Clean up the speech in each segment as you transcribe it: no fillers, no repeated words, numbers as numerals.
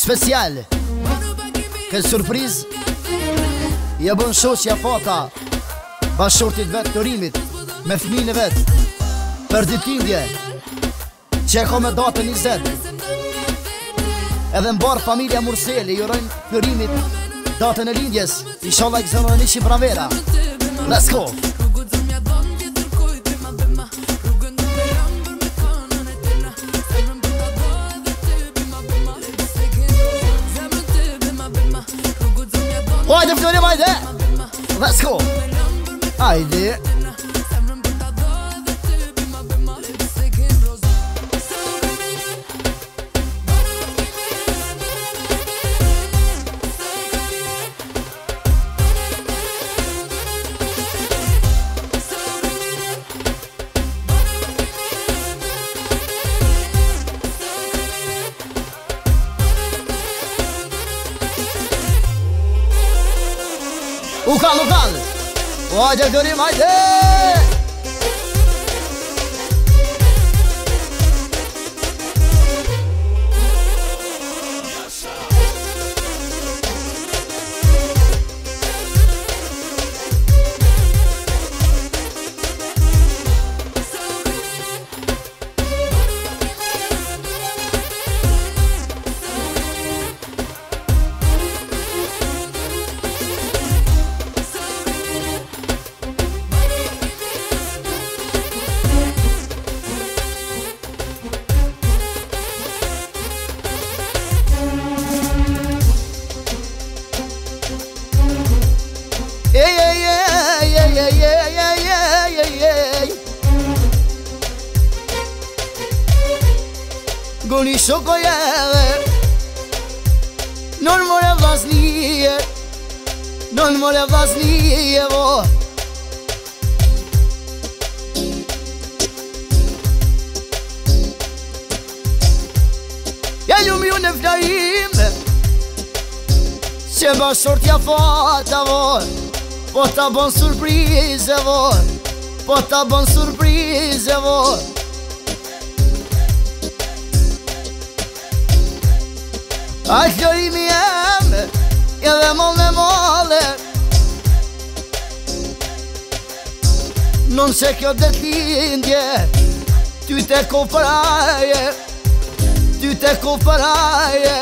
spécial. Quelle surprise. يا بون شوش يا فاطا باشورتي دفات توريمت مفنين vet për ditindje që e ko me datën 20 edhe mbar familja Murseli jurojnë Florimit datën e lindjes inshallah gëzënë dhe nishin pranvera. Let's go. Hajde Florim, hajde. Let's go. Hajde. Ukan, ukan! Hajde Florim, hajde! Goni shokoje non more vaznije vo ja ljubim ne vdaim se bashortja fata vo po ta bon surprize vo po ta bon surprize vo Aj Florimi jem, edhe molne mole Non se kjo det lindje, ty te ko paraje Ty te ko paraje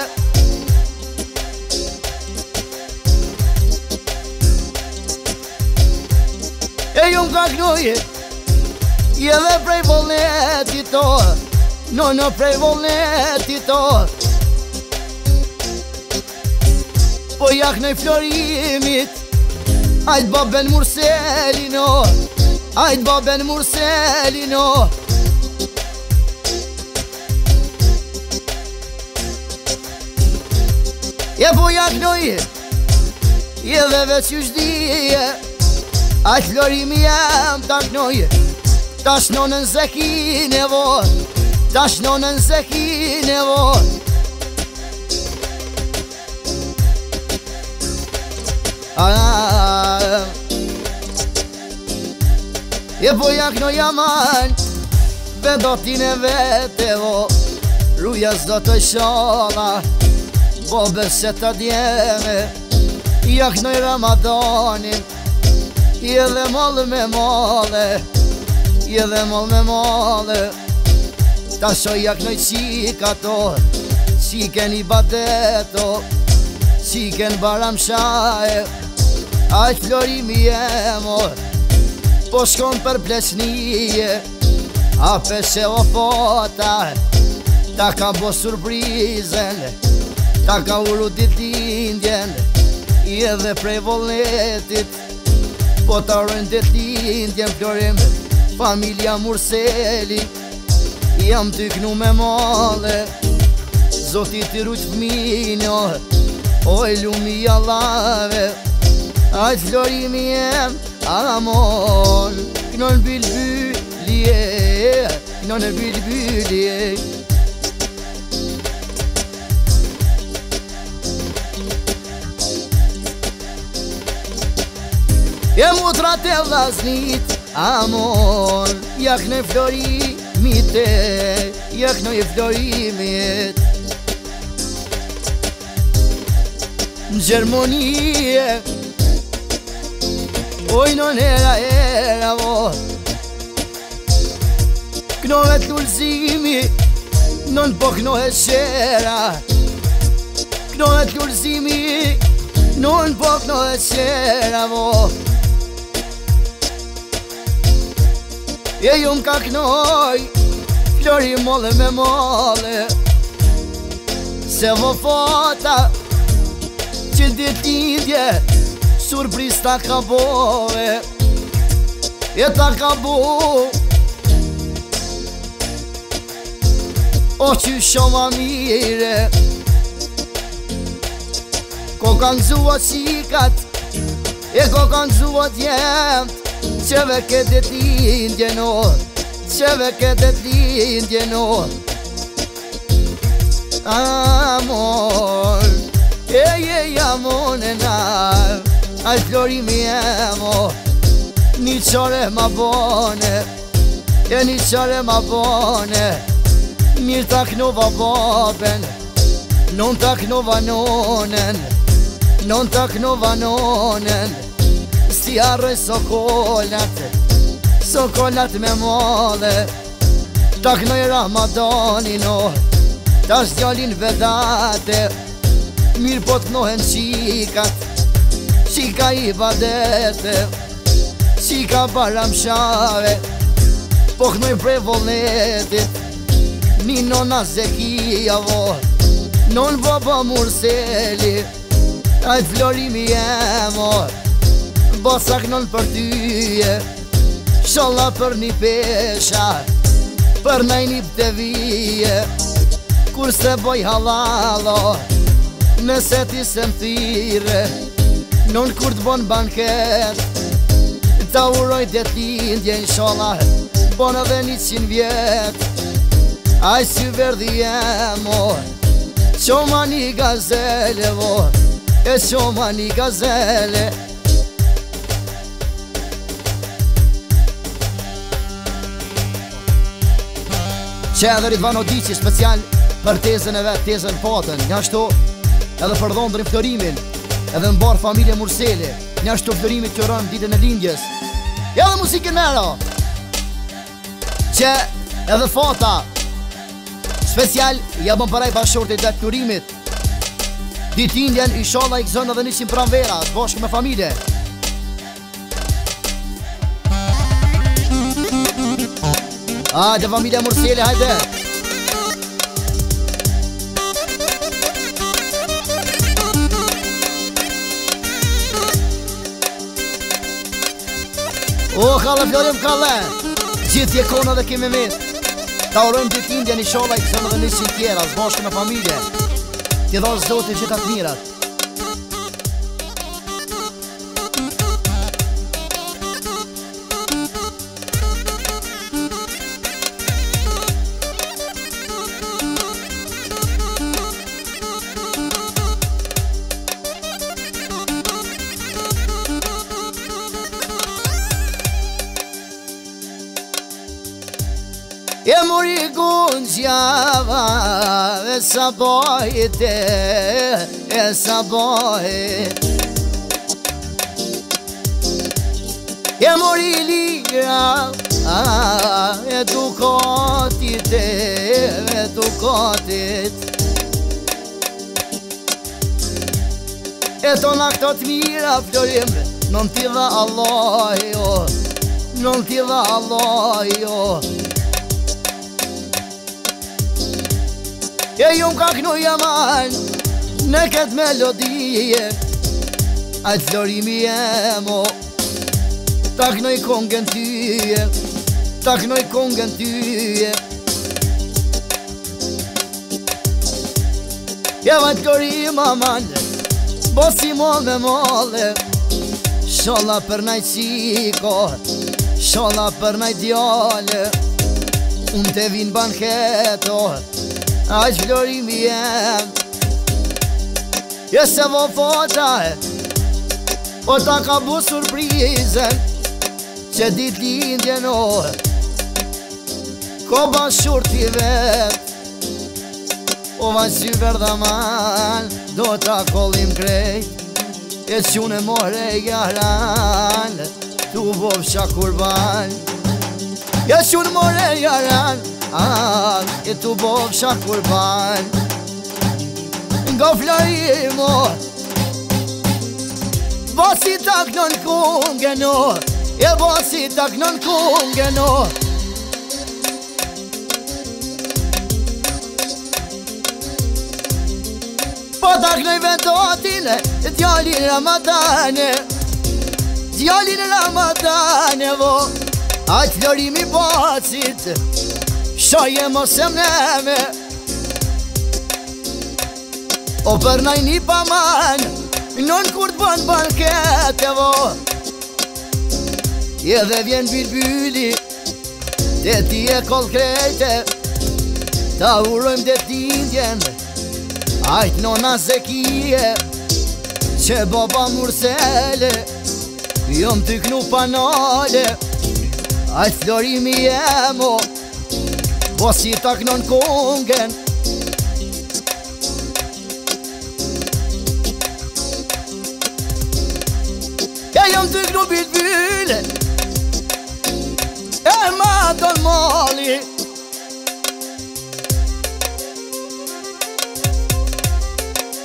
E ju m'ka knuj, edhe prej volneti to Nono prej volneti to Po jaknej Florimit Ajt baben Murselino Ajt baben Murselino Je po jaknej Je dhe veç ju shdije Ajt Florimi jem taknoj Tash nonën zekine vo Tash nonën zekine vo Je po jakno jaman Bedotin e vetevo Ruja zdo të shona Bobe se të djeme Jakno i Ramadanin Jedhe mollë me mollë Jedhe mollë me mollë Tasho jakno i qikato Qiken i badeto Qiken baram shaje Ajt Florimi e mor Po shkon për pleçnije A peshe o fota Ta ka bo surprizen Ta ka uru ditindjen I edhe prej volnetit Po ta rën ditindjen Florim Familia Murseli Jam ty knu me male Zotit i rujt fminjo Oj lumi jallave Ajt Florimi jem Amon Knon bilbylje Knon bilbylje Je mutrat e vlasnit Amon Jakne Florimite Jakne Florimit Germania. Hoy non era el amor che non è l'ulzimi, non pochno è sera che non è l'ulzimi, non pochno è sera amor e io un cacnoi fiori mole me mole se vo fota që ditindje surpriz ta ka bove e ta ka bo o që shoma mire ko kanë zua shikat e ko kanë zua djemt qeve ke ditindje no qeve ke ditindje no amor e jamo nena ai flori miamo ni chore ma bone e ni chore ma bone mi taknova boben non taknova nonen si arre sokolat me mole taknoj Ramadanino tas djalin vedate mir pot nohen shikat, shika ibadete, shika baramshave, pokhnoj prej vullnetit, ni nona Zekijavo, non baba Murseli, ai florimi jemo, bosak non për tyje, sholla për një pesha, për najnip të vije, kur se boj halalo, nëse ti se më thire non kur t'bon banket ta uroj dhe t'indje inshallah bon edhe 100 vjet aj si verdi emo qoma një gazele vo e qoma një gazele Qedherit Vanodiqi special për tezën e vetë, tezën patën nga shto edhe për dhondrin Florimin, edhe në barë familje Murseli, një ashtu Florimit që rënë ditën e lindjes. Ja dhe musikën mero, që edhe fata, special, ja bën paraj bashortit dhe Florimit. Ditindjen, ishala i këzën edhe 100 pranvera, të bashkë me familje. Hajde familje Murseli, hajde! O, kalla, Florim, kalla! Gjithë jekona dhe kemi mit ta urojmë ditindje një shola i kësëm dhe 100 tjera zbashkë me familje t'i dhash zote gjithat mirat E muri gunjava, essa boite E muri lira, e dukatit E tona këto t'mira, Florim, non t'i dha Allah, jo Non t'i dha Allah, jo E ju m'ka knuj jaman në këtë melodije Ajtë florimi jemo Ta knuj kongen tyje E vajtë florim aman Bosimon me mole Shola për naj qiko Shola për naj djale Unë te vin banketo Aj florimi jem E se vo fota O ta ka bu surprizen Që dit lindje no Ko bashur t'i vet O vaqë verda man, do t'a kollim krej E qune more jaran, tu bovësha kurban E qune more jaran, e tu bovësha kurban Nga flajimo, basi tak non kungeno E basi tak non kungeno Tak në vendotile, djallin Ramadane Djallin Ramadane, vo Ajt florimi bacit Shoje mos e mneme O përnaj një paman Non kur t'bën bankete, vo Edhe vjen bilbyli Dhe ti e kol krejte Ta urojmë dhe t'indjen Ajt nona zekije, që baba mursele Jom t'i knu panale, ajt florimi jemo Po si ta knon kungen E jom t'i knu bilbyle, e ma do mali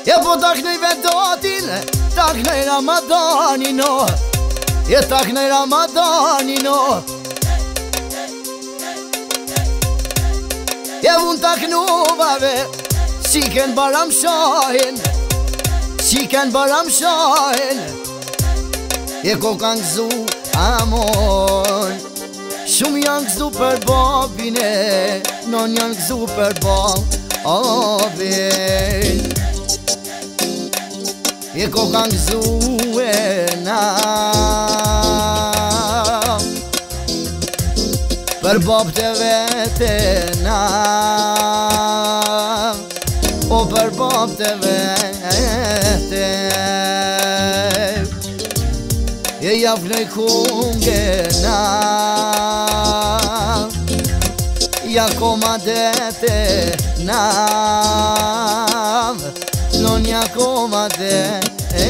E po taknoj vedotin, taknoj Ramadanino E taknoj Ramadanino E unë taknuvave, Shiken baram shahin E ko kanë gzu amon Shumë janë gzu për babine, non janë gzu për babin E ko kanë gzu e na Për babët e vete na O për babët e vete E javnoj kunge na Ja komadete na Non ja komadete Qe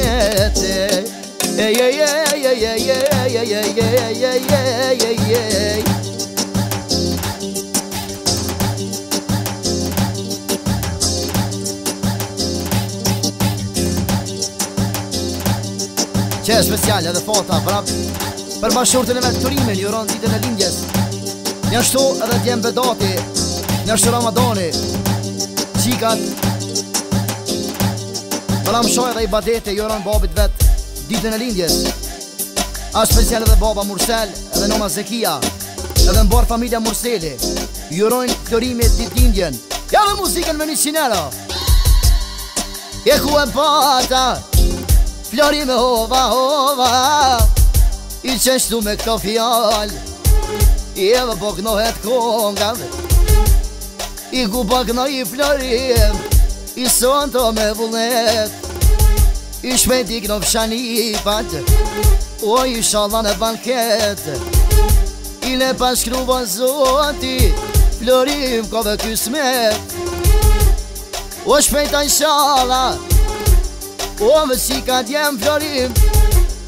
speciale edhe fata prap Për bashortën e me turimin ju rënë ditën e lindjes Njën shto edhe t'jem bedati Njën shto Ramadani Qikat Baram shoj dhe i badete jorën babit vet Ditën e lindjes A special edhe baba Mursel Edhe noma Zekia Edhe mbar familja Murseli Jorën këtorimit ditë lindjen Ja dhe muziken me 100 euro E ku e pata Flori me hova I qeshtu me këto fjall I edhe po kënohet konga I ku po kënoj i florim I sonto me vullet I shpejt I këno pshanipat O I shala në banket I ne pashkruvan zoti Florim ko dhe kysmet O shpejt a I shala O vë si ka djem florim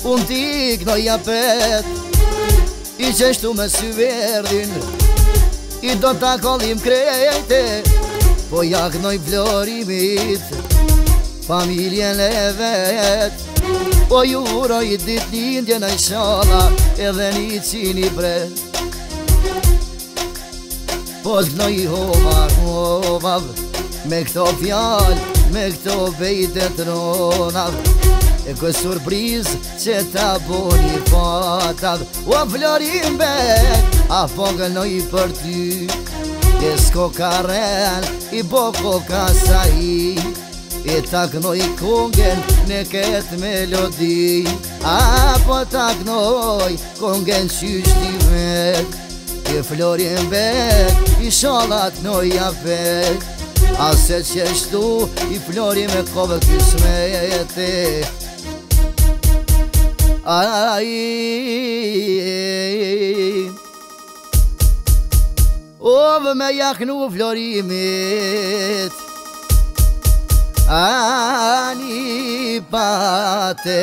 Unë ti këno I apet I qeshtu me syverdin I do t'a kollim krejte Po ja kënoj florimit Familjen e vet Po ju uroj dit lindjen a inshallah Edhe 100 bret Po t'knoj hova Me këto fjall Me këto bejte t'ronav E kë surpriz që t'a bo një fatav O florim bet A po kënoj për ty Esko karen, I boko kasai E taknoj kongen në këtë melodi A po taknoj kongen qyshti vet E florin bet, I shalat noj apet Ase qeshtu, I florin me kove kysmete Ai Ove me jaknu florimit ani pate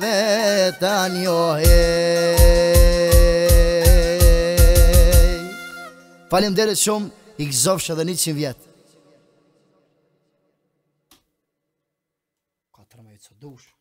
vetanio hey. Faleminderit shumë, i gëzofsh edhe 100 vjet. Ka tërmejtë së dush.